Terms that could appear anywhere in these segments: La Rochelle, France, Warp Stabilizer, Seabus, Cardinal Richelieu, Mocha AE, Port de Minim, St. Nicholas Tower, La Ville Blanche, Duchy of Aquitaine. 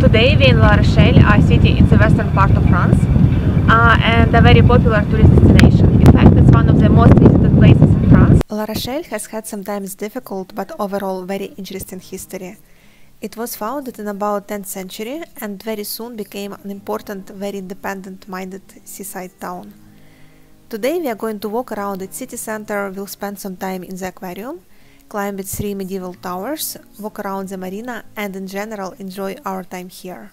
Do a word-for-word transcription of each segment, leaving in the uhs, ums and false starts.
Today we're in La Rochelle, a city in the western part of France, uh, and a very popular tourist destination. In fact, it's one of the most visited places in France. La Rochelle has had sometimes difficult but overall very interesting history. It was founded in about tenth century and very soon became an important, very independent-minded seaside town. Today we are going to walk around its city center, we'll spend some time in the aquarium, climb its three medieval towers, walk around the marina and in general enjoy our time here.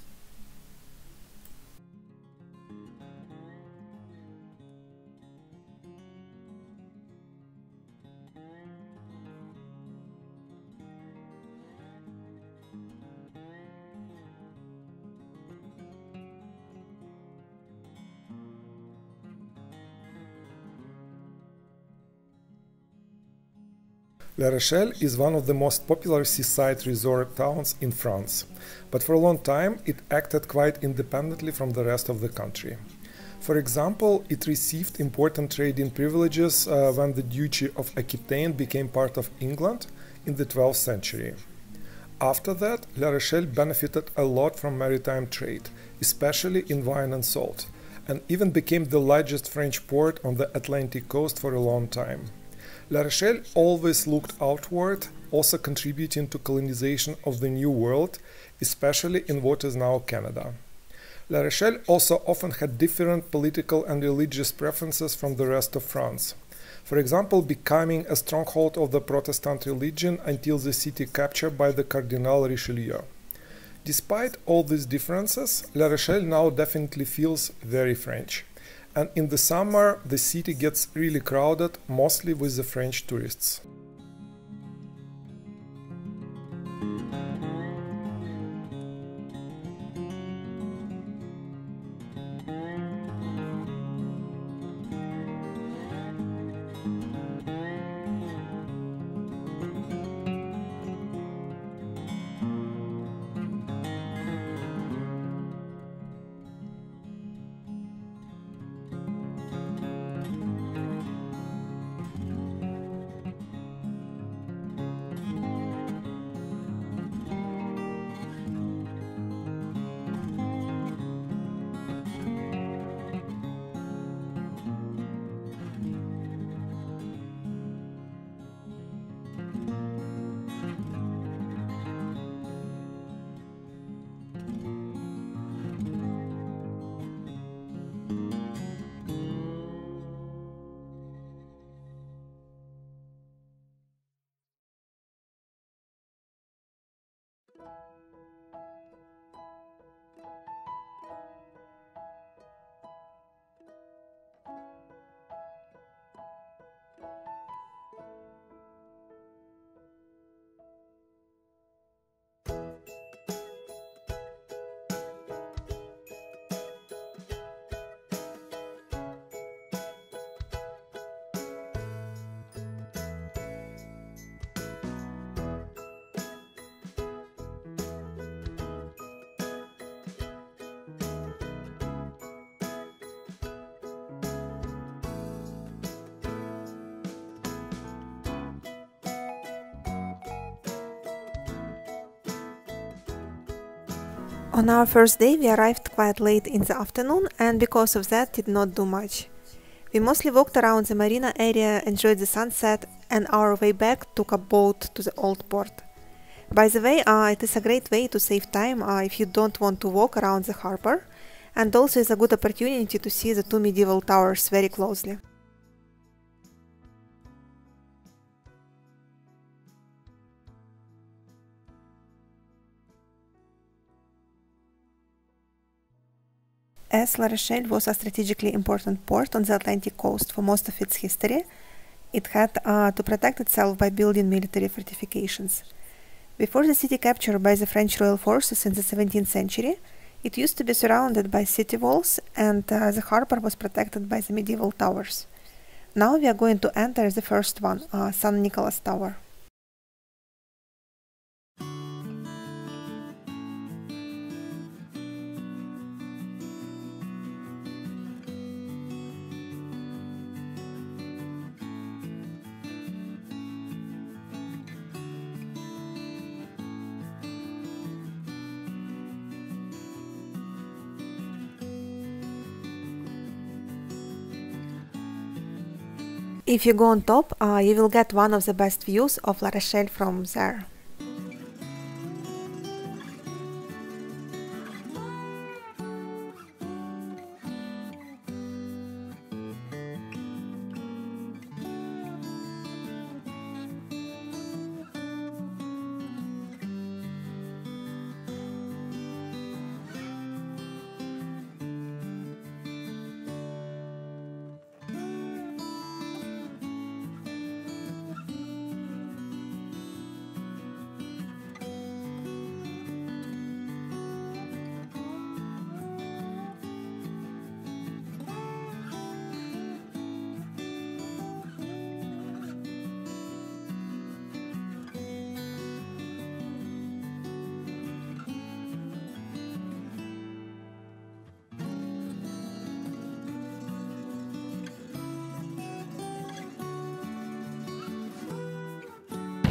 La Rochelle is one of the most popular seaside resort towns in France, but for a long time it acted quite independently from the rest of the country. For example, it received important trading privileges uh, when the Duchy of Aquitaine became part of England in the twelfth century. After that, La Rochelle benefited a lot from maritime trade, especially in wine and salt, and even became the largest French port on the Atlantic coast for a long time. La Rochelle always looked outward, also contributing to colonization of the New World, especially in what is now Canada. La Rochelle also often had different political and religious preferences from the rest of France. For example, becoming a stronghold of the Protestant religion until the city captured by the Cardinal Richelieu. Despite all these differences, La Rochelle now definitely feels very French. And in the summer, the city gets really crowded, mostly with the French tourists. On our first day we arrived quite late in the afternoon and because of that did not do much. We mostly walked around the marina area, enjoyed the sunset, and our way back took a boat to the old port. By the way, uh, it is a great way to save time uh, if you don't want to walk around the harbour, and also is a good opportunity to see the two medieval towers very closely. As La Rochelle was a strategically important port on the Atlantic coast for most of its history, it had uh, to protect itself by building military fortifications. Before the city capture by the French royal forces in the seventeenth century, it used to be surrounded by city walls and uh, the harbour was protected by the medieval towers. Now we are going to enter the first one, uh, Saint Nicholas Tower. If you go on top, uh, you will get one of the best views of La Rochelle from there.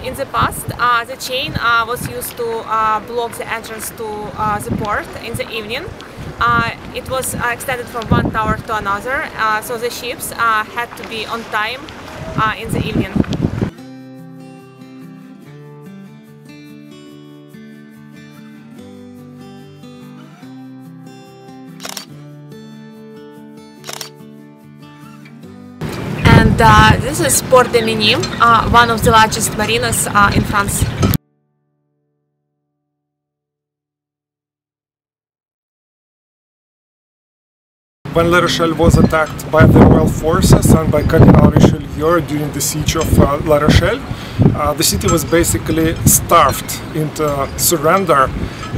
In the past, uh, the chain uh, was used to uh, block the entrance to uh, the port in the evening. Uh, it was uh, extended from one tower to another, uh, so the ships uh, had to be on time uh, in the evening. And uh, this is Port de Minim, uh, one of the largest marinas uh, in France. When La Rochelle was attacked by the royal forces and by Cardinal Richelieu during the siege of uh, La Rochelle, uh, the city was basically starved into surrender.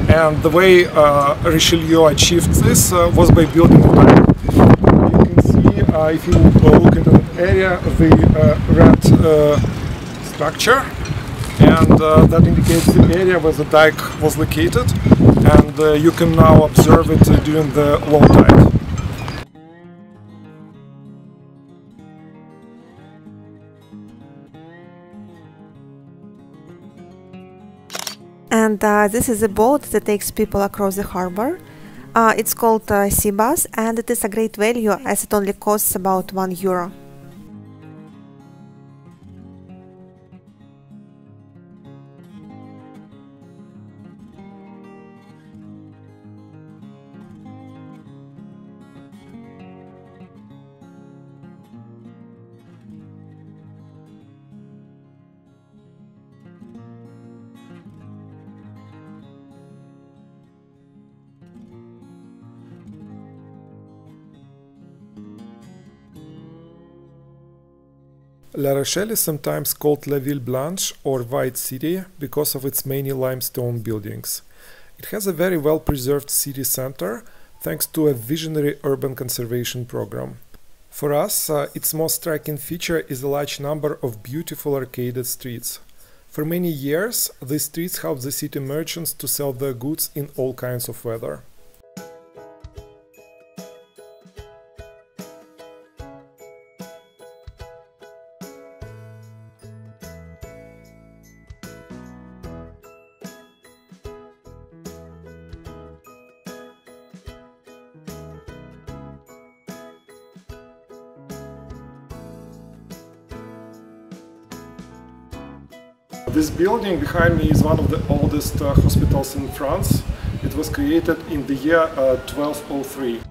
And the way uh, Richelieu achieved this uh, was by building a palace. Uh, if you look at that area, the uh, red uh, structure, and uh, that indicates the area where the dike was located, and uh, you can now observe it uh, during the low tide. And uh, this is a boat that takes people across the harbor. Uh, it's called uh, Seabus, and it is a great value as it only costs about one euro. La Rochelle is sometimes called La Ville Blanche or White City because of its many limestone buildings. It has a very well-preserved city center thanks to a visionary urban conservation program. For us, uh, its most striking feature is a large number of beautiful arcaded streets. For many years, these streets helped the city merchants to sell their goods in all kinds of weather. This building behind me is one of the oldest uh, hospitals in France. It was created in the year uh, twelve oh three.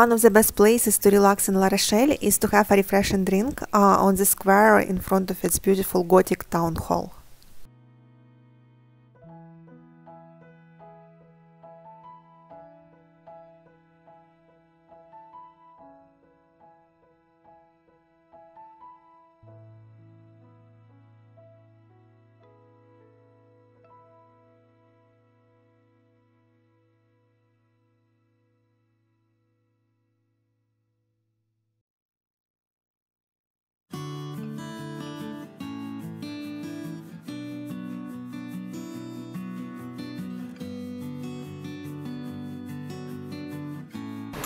One of the best places to relax in La Rochelle is to have a refreshing drink uh, on the square in front of its beautiful Gothic town hall.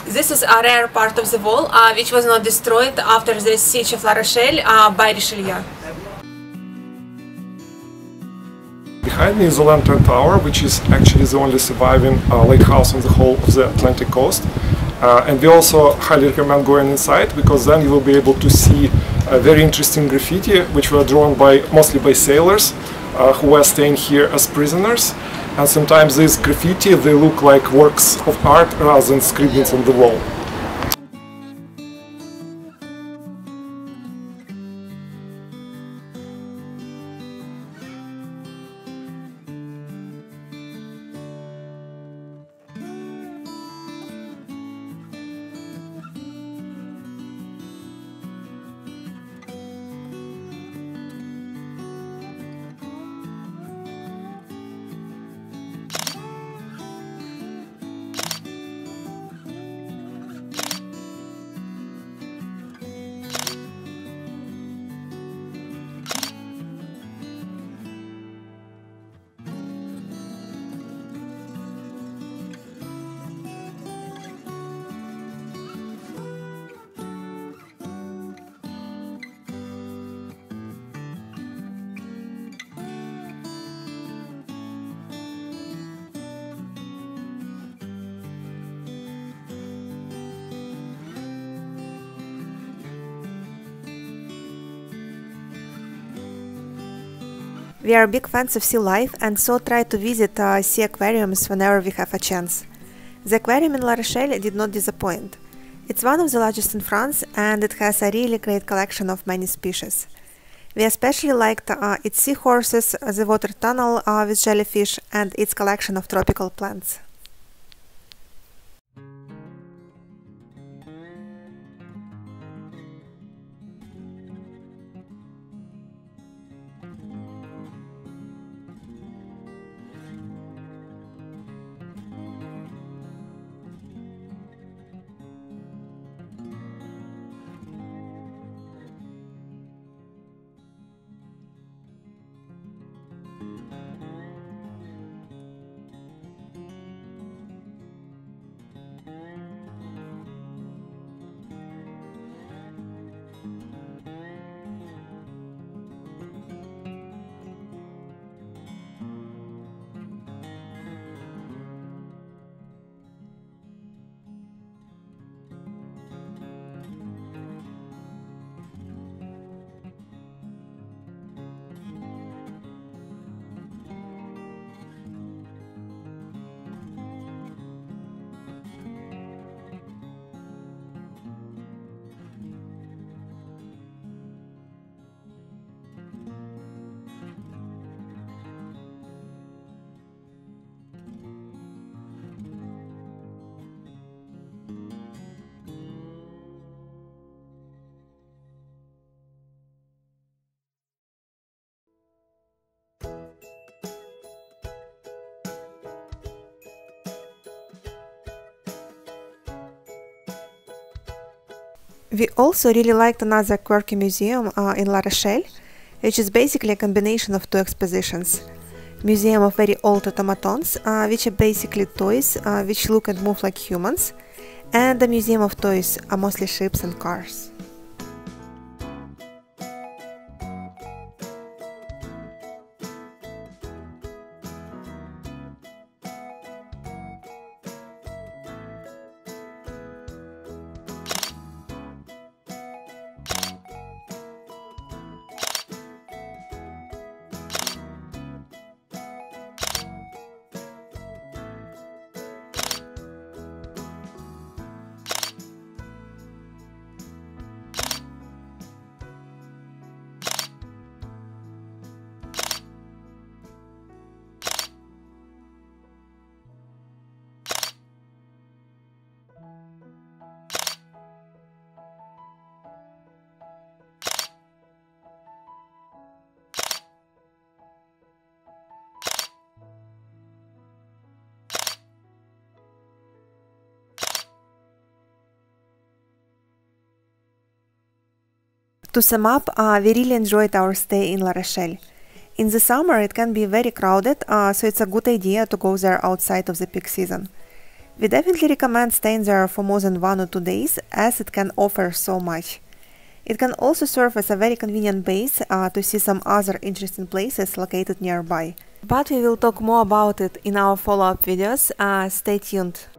This is a rare part of the wall uh, which was not destroyed after the siege of La Rochelle uh, by Richelieu. Behind me is the Lantern Tower, which is actually the only surviving uh, lighthouse on the whole of the Atlantic coast. Uh, and we also highly recommend going inside, because then you will be able to see a very interesting graffiti which were drawn by mostly by sailors uh, who were staying here as prisoners. And sometimes these graffiti, they look like works of art rather than scribblings on the wall. We are big fans of sea life and so try to visit uh, sea aquariums whenever we have a chance. The aquarium in La Rochelle did not disappoint. It's one of the largest in France and it has a really great collection of many species. We especially liked uh, its seahorses, the water tunnel uh, with jellyfish and its collection of tropical plants. We also really liked another quirky museum uh, in La Rochelle, which is basically a combination of two expositions. Museum of very old automatons, uh, which are basically toys uh, which look and move like humans, and a museum of toys, uh, mostly ships and cars. To sum up, uh, we really enjoyed our stay in La Rochelle. In the summer it can be very crowded, uh, so it's a good idea to go there outside of the peak season. We definitely recommend staying there for more than one or two days, as it can offer so much. It can also serve as a very convenient base uh, to see some other interesting places located nearby. But we will talk more about it in our follow-up videos, uh, stay tuned.